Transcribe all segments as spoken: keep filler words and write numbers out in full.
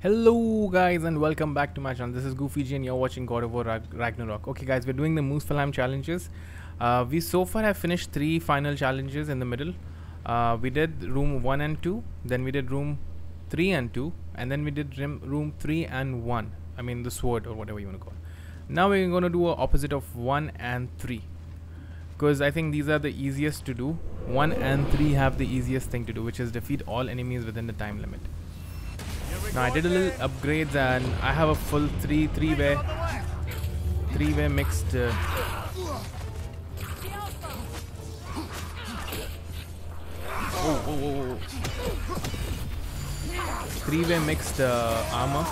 Hello guys and welcome back to my channel. This is Goofy G and you're watching God of War Ragnarok. Okay guys, we're doing the Muspelheim challenges. Uh, we so far have finished three final challenges in the middle. Uh, we did room one and two, then we did room three and two, and then we did room three and one. I mean the sword or whatever you want to call it. Now we're going to do a opposite of one and three. Because I think these are the easiest to do. one and three have the easiest thing to do, which is defeat all enemies within the time limit. Now I did a little upgrades and I have a full three three-way three-way mixed uh, oh, oh, oh, oh. three-way mixed uh, armor.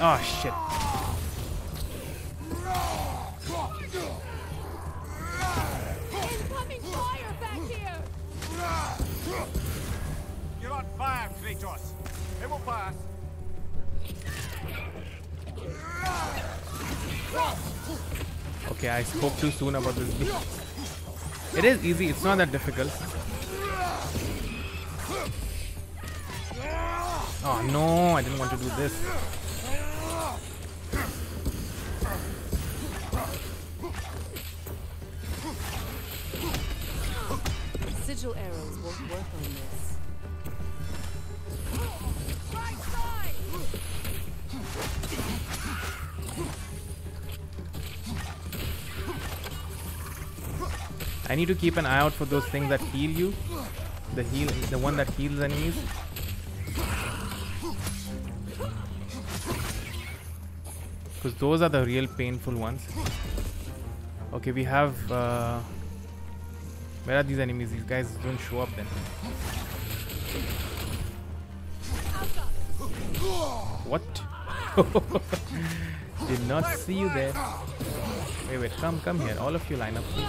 Oh shit. You're on fire, Kratos. It will pass. Okay, I spoke too soon about this beast. It is easy, it's not that difficult. Oh no, I didn't want to do this. Sigil arrows won't work on this. Right side. I need to keep an eye out for those things that heal you. The heal, the one that heals enemies. Because those are the real painful ones. Okay, we have. Uh, Where are these enemies? These guys don't show up then. What? Did not see you there. Wait, wait, come, come here. All of you line up, please.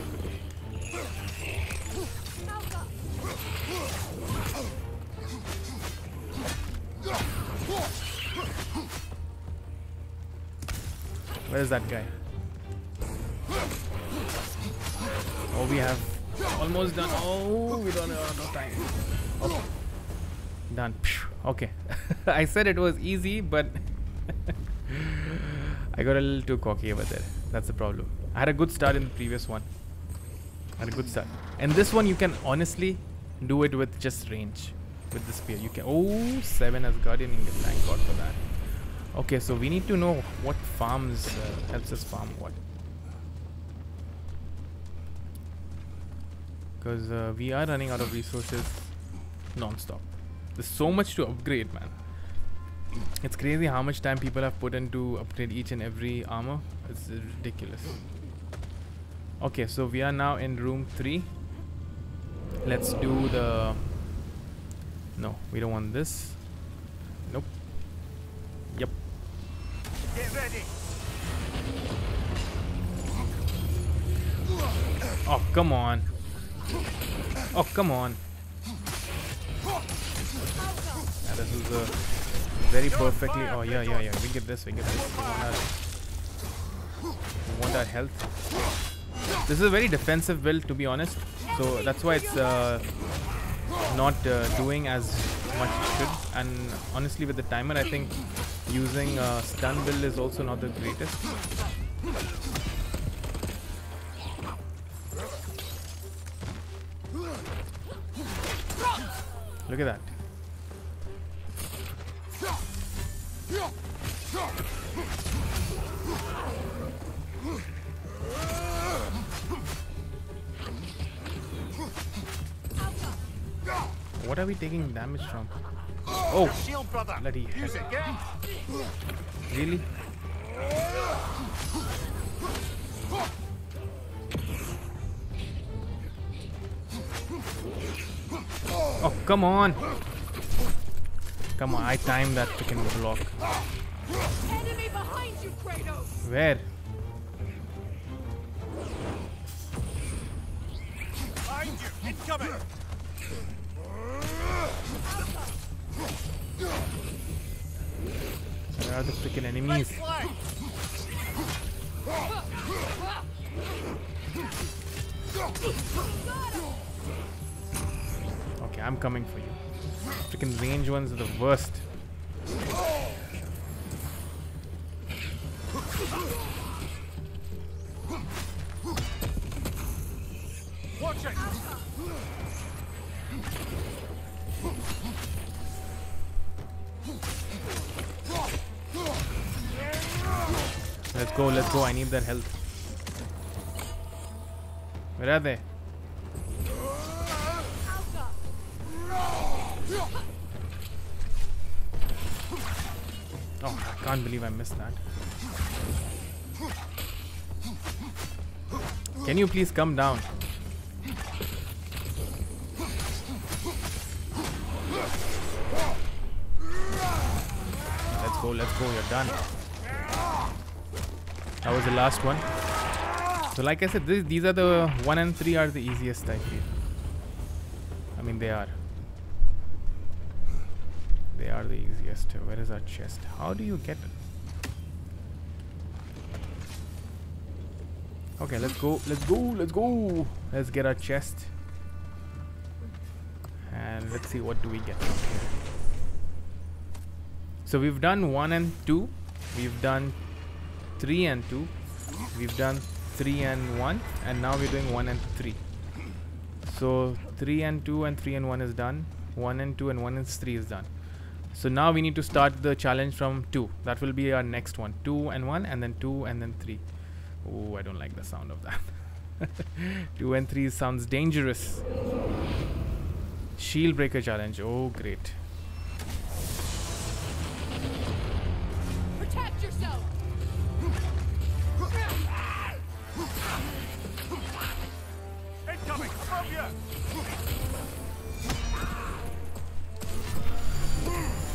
Where's that guy? Oh, we have almost done. Oh, we don't have enough time. Okay. Done. Okay. I said it was easy, but I got a little too cocky over there. That's the problem. I had a good start in the previous one. I had a good start. And this one you can honestly do it with just range. With the spear. You can. Oh, seven as guardian ingot. Thank God for that. Okay, so we need to know what farms uh, helps us farm what. Because uh, we are running out of resources non-stop. There's so much to upgrade, man. It's crazy how much time people have put into upgrade each and every armor. It's ridiculous. Okay, so we are now in room three. Let's do the... No, we don't want this. Nope. Yep. Get ready. Oh, come on. Oh, come on. Yeah, this is a very perfectly... Oh, yeah, yeah, yeah. We get this, we get this. We want our, we want our health. This is a very defensive build, to be honest. So that's why it's... Uh, not uh, doing as much it should, and honestly with the timer I think using uh, stun build is also not the greatest. Look at that. What are we taking damage from? Oh, bloody hell. Really? Oh, come on. Come on, I timed that freaking block. Enemy behind you, Kratos. Where? Behind you, incoming. Where are the freaking enemies? Okay, I'm coming for you. Freaking range ones are the worst. Watch it. Let's go, let's go. I need their health. Where are they? Oh, I can't believe I missed that. Can you please come down? Let's go, let's go, you're done. That was the last one. So like I said, this, these are the one and three are the easiest, I feel. I mean, they are. They are the easiest. Where is our chest? How do you get it? Okay, let's go. Let's go. Let's go. Let's get our chest. And let's see what do we get from here. So we've done one and two. We've done three and two. We've done three and one. And now we're doing one and three. So three and two and three and one is done. one and two and one and three is done. So now we need to start the challenge from two. That will be our next one. Two and one, and then two, and then three. Oh, I don't like the sound of that. Two and three sounds dangerous. Shield Breaker challenge. Oh, great. Protect yourself. Incoming from you.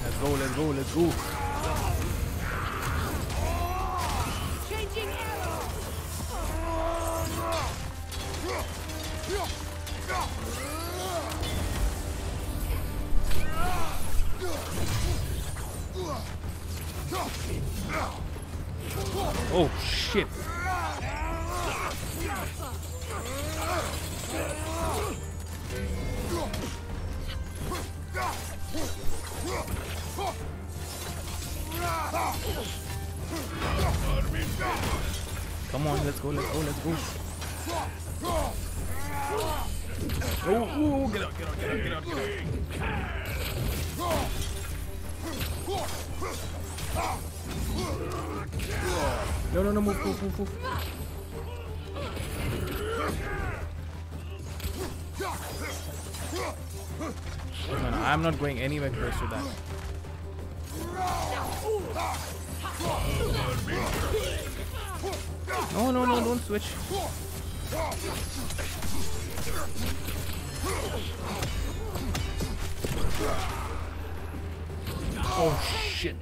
Let's go, let's go, let's go. Changing arrow. Oh shit. Come on, let's go, let's go, let's go. Oh, get out, get out, get out, get out, get out. No, no, no, move, move, move, move. No, no, I'm not going anywhere close to that. No, no, no, don't switch. Oh, shit.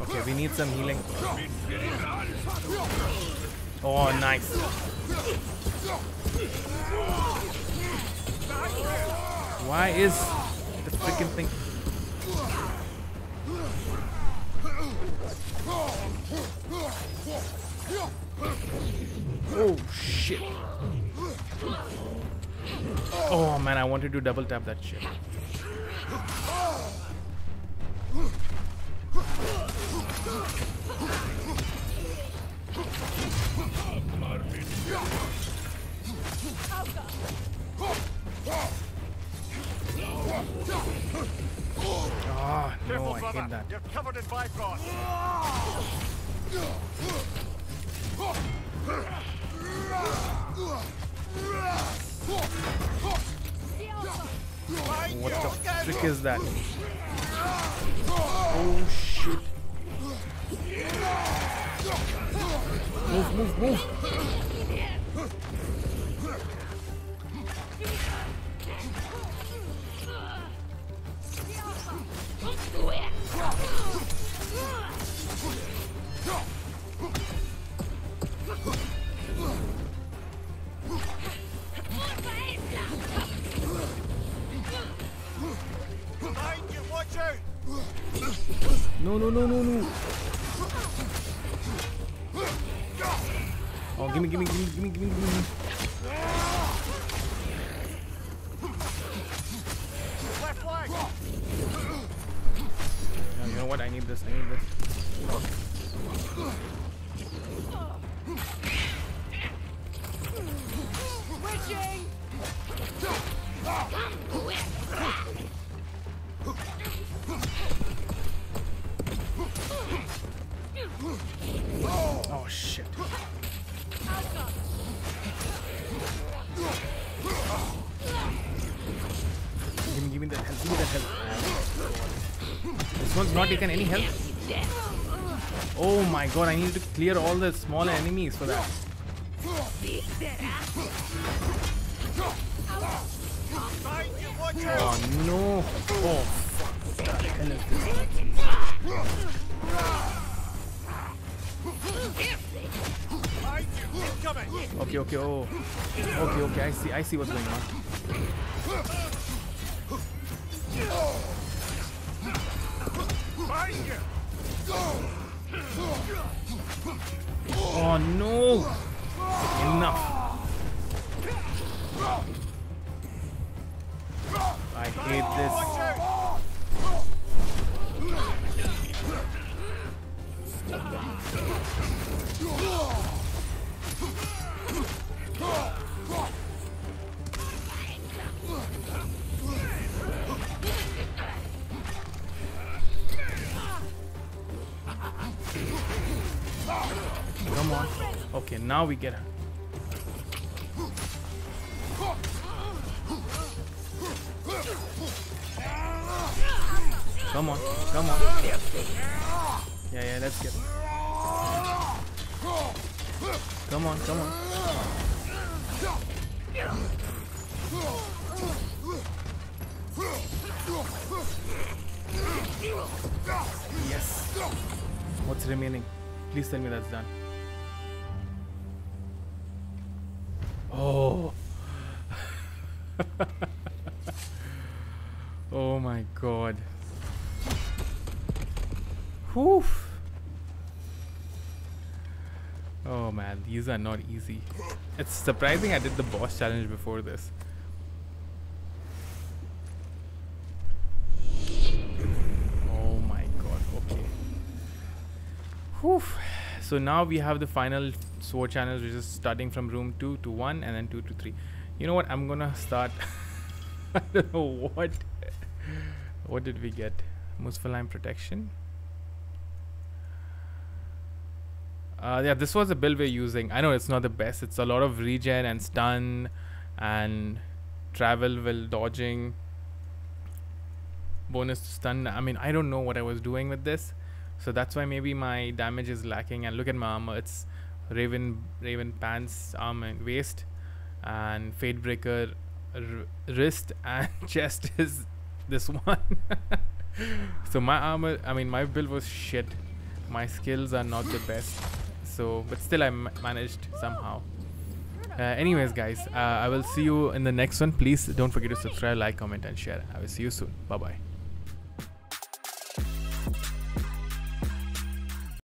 Okay, we need some healing. Oh, nice. Why is the freaking thing? Oh, shit. Oh, man, I wanted to double tap that shit. Oh, no, I hate that. You're covered in Bifrost. trick is that? Oh shit. Move, move, move. No, no, no, no, no. Oh, gimme, gimme, gimme, gimme, gimme, gimme. You know what? I need this. I need this. Oh shit. Give me, give me that health, give me that health. This one's not taken any health. Oh my god, I need to clear all the small enemies for that. Oh no. Oh fuck. What the hell is this? Okay, okay, oh. Okay, okay, I see, I see what's going on. Oh no! Enough! I hate this. Come on. Okay, now we get her. Come on, come on. Yeah, yeah, let's get her. Come on, come on. Yes. What's remaining? Please tell me that's done. Oh. Oh my god. Whew. Oh man, these are not easy. It's surprising I did the boss challenge before this. Oh my god, okay. Whew. So now we have the final sword channels, which is starting from room two to one and then two to three. You know what, I'm gonna start. I don't know what. What did we get? Muspelheim protection. Uh, yeah, this was the build we're using. I know it's not the best. It's a lot of regen and stun and travel while dodging. Bonus to stun. I mean, I don't know what I was doing with this. So that's why maybe my damage is lacking. And look at my armor. It's Raven Raven pants, arm and waist. And Fate Breaker wrist and chest is this one. So my armor, I mean, my build was shit. My skills are not the best. So, but still I managed somehow. Uh, anyways guys, uh, I will see you in the next one. Please don't forget to subscribe, like, comment and share. I will see you soon. Bye bye.